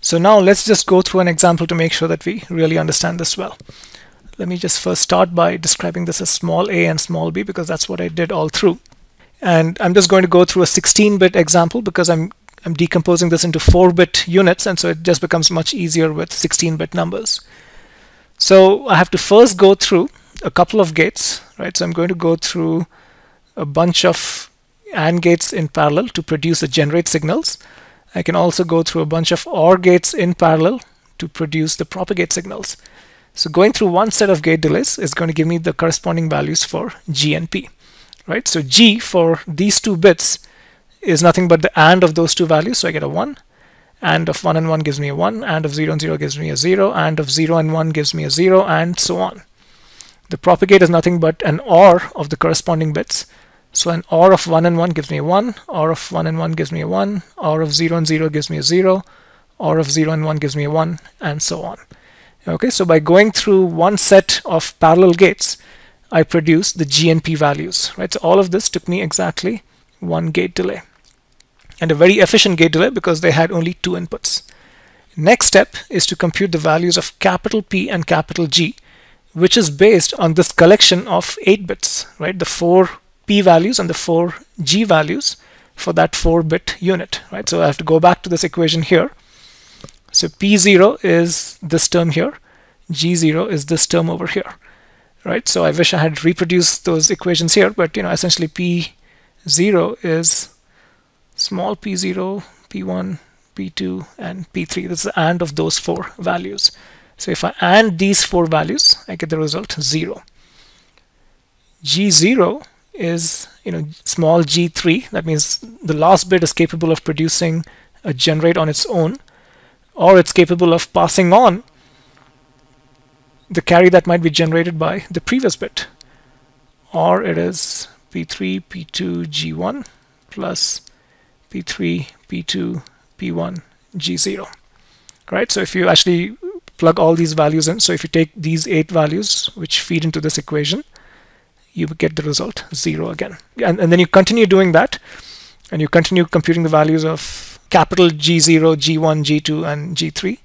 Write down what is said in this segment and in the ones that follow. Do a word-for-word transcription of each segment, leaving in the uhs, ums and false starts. So now let's just go through an example to make sure that we really understand this well. Let me just first start by describing this as small a and small b, because that's what I did all through. And I'm just going to go through a sixteen bit example because I'm I'm decomposing this into four bit units, and so it just becomes much easier with sixteen bit numbers. So I have to first go through a couple of gates, right? So I'm going to go through a bunch of AND gates in parallel to produce the generate signals. I can also go through a bunch of OR gates in parallel to produce the propagate signals. So going through one set of gate delays is going to give me the corresponding values for G and P, right? So G for these two bits is nothing but the AND of those two values, so I get a one. AND of one and one gives me a one, AND of zero and zero gives me a zero, AND of zero and one gives me a zero, and so on. The propagate is nothing but an OR of the corresponding bits. So an OR of one and one gives me a one, OR of one and one gives me a one, OR of zero and zero gives me a zero, OR of zero and one gives me a one, and so on. Okay, so by going through one set of parallel gates, I produce the G and P values, right? So all of this took me exactly one gate delay, and a very efficient gate delay because they had only two inputs. Next step is to compute the values of capital P and capital G, which is based on this collection of eight bits, right? The four P values and the four G values for that four bit unit, right? So I have to go back to this equation here. So P zero is this term here, G zero is this term over here, right? So I wish I had reproduced those equations here, but you know, essentially P zero is small p zero, p one, p two, and p three. That's the AND of those four values. So if I AND these four values, I get the result zero. G zero is, you know, small g three. That means the last bit is capable of producing a generate on its own, or it's capable of passing on the carry that might be generated by the previous bit, or it is p three, p two, g one plus p three, p two, p one, g zero, right? So if you actually plug all these values in, so if you take these eight values which feed into this equation, you get the result zero again. And, and then you continue doing that, and you continue computing the values of capital G zero, G one, G two, and G three,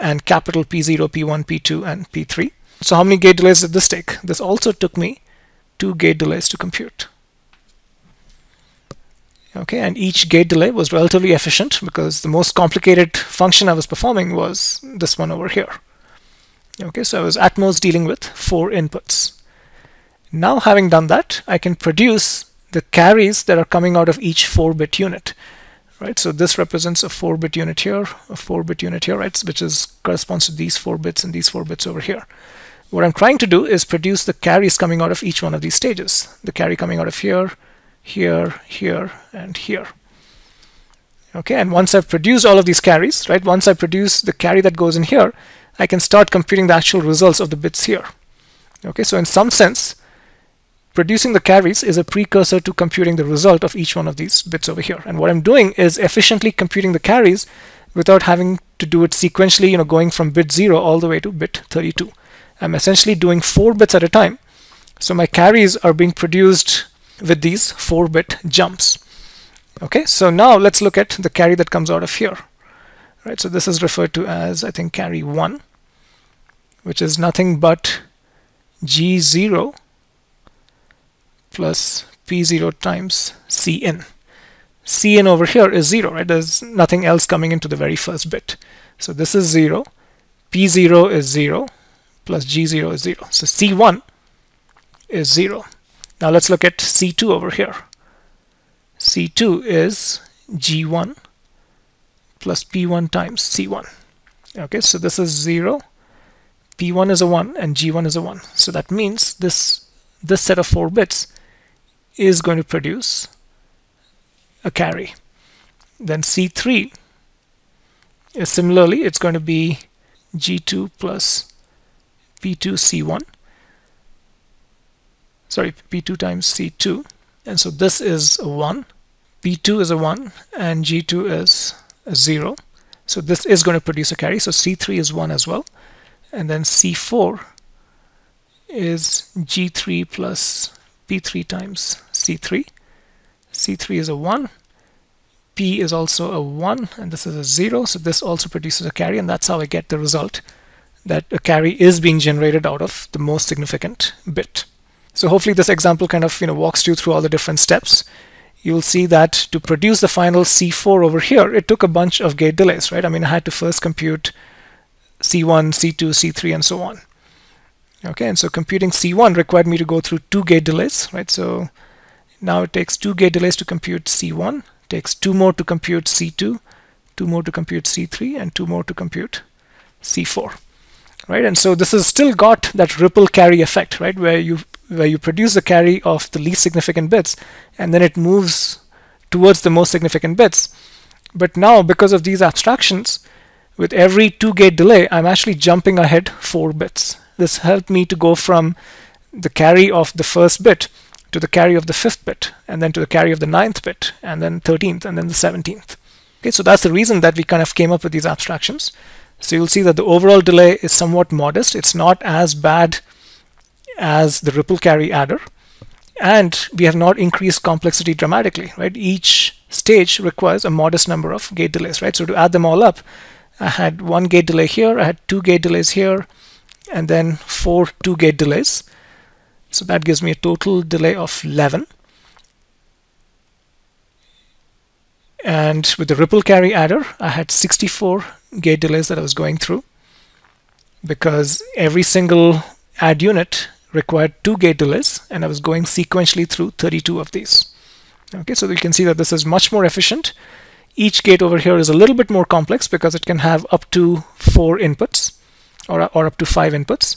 and capital P zero, P one, P two, and P three. So how many gate delays did this take? This also took me two gate delays to compute. Okay, and each gate delay was relatively efficient because the most complicated function I was performing was this one over here. Okay, so I was at most dealing with four inputs. Now, having done that, I can produce the carries that are coming out of each four bit unit, right? So this represents a four bit unit here, a four bit unit here, right? Which is corresponds to these four bits and these four bits over here. What I'm trying to do is produce the carries coming out of each one of these stages. The carry coming out of here, here, here, and here. Okay, and once I've produced all of these carries, right, once I produce the carry that goes in here, I can start computing the actual results of the bits here. Okay, so in some sense, producing the carries is a precursor to computing the result of each one of these bits over here. And what I'm doing is efficiently computing the carries without having to do it sequentially, you know, going from bit zero all the way to bit thirty-two. I'm essentially doing four bits at a time, so my carries are being produced with these four bit jumps. Okay, so now let's look at the carry that comes out of here. Right, so this is referred to as, I think, carry one, which is nothing but G zero plus P zero times Cn. Cn over here is zero, right? There's nothing else coming into the very first bit. So this is zero, P zero is zero, plus G zero is zero. So C one is zero. Now let's look at C two over here. C two is G one plus P one times C one. Okay, so this is zero, P one is a one, and G one is a one. So that means this, this set of four bits is going to produce a carry. Then C three is similarly, it's going to be G two plus P two C one. Sorry, P two times C two, and so this is a one, P two is a one, and G two is a zero. So this is going to produce a carry, so C three is one as well. And then C four is G three plus P three times C three. C three is a one, P is also a one and this is a zero, so this also produces a carry, and that's how I get the result that a carry is being generated out of the most significant bit. So hopefully this example kind of you know walks you through all the different steps. You'll see that to produce the final C four over here, it took a bunch of gate delays, right? I mean, I had to first compute C one, C two, C three, and so on. Okay, and so computing C one required me to go through two gate delays, right? So now it takes two gate delays to compute C one, takes two more to compute C two, two more to compute C three, and two more to compute C four, right? And so this has still got that ripple carry effect, right? Where you where you produce the carry of the least significant bits, and then it moves towards the most significant bits. But now, because of these abstractions, with every two gate delay, I'm actually jumping ahead four bits. This helped me to go from the carry of the first bit to the carry of the fifth bit, and then to the carry of the ninth bit, and then thirteenth, and then the seventeenth. Okay, so that's the reason that we kind of came up with these abstractions. So you'll see that the overall delay is somewhat modest. It's not as bad as the ripple carry adder, and we have not increased complexity dramatically, right? Each stage requires a modest number of gate delays, right? So to add them all up, I had one gate delay here, I had two gate delays here, and then four two gate delays. So that gives me a total delay of eleven. And with the ripple carry adder, I had sixty-four gate delays that I was going through, because every single add unit required two gate delays, and I was going sequentially through thirty-two of these. Okay, so you can see that this is much more efficient. Each gate over here is a little bit more complex because it can have up to four inputs or, or up to five inputs,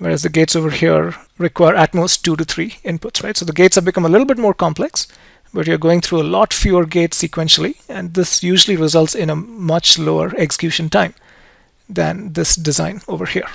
whereas the gates over here require at most two to three inputs, right? So the gates have become a little bit more complex, but you're going through a lot fewer gates sequentially, and this usually results in a much lower execution time than this design over here.